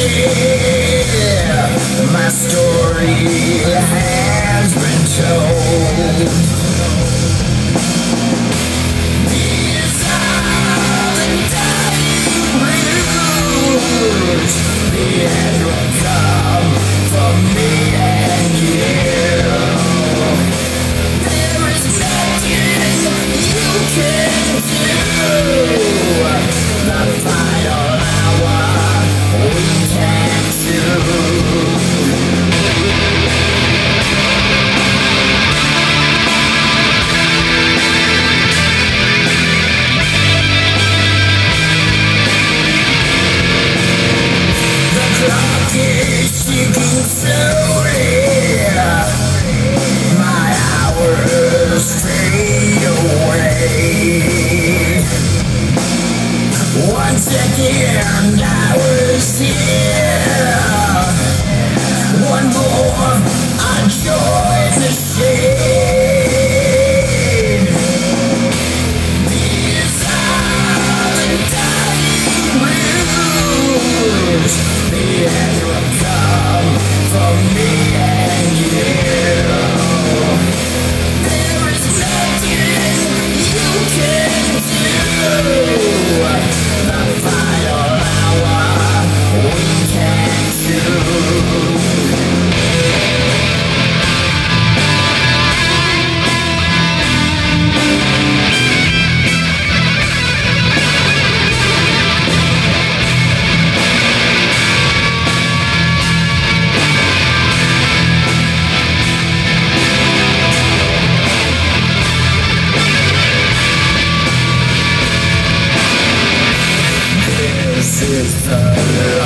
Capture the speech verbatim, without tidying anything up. Yeah, my story has been told. These are the dying words. The end will come for me and you. There is nothing you can do. The final once again, I was here. One more, I joined the shade. These are the dying words. The end will come for me and you. There is nothing you can do. It's the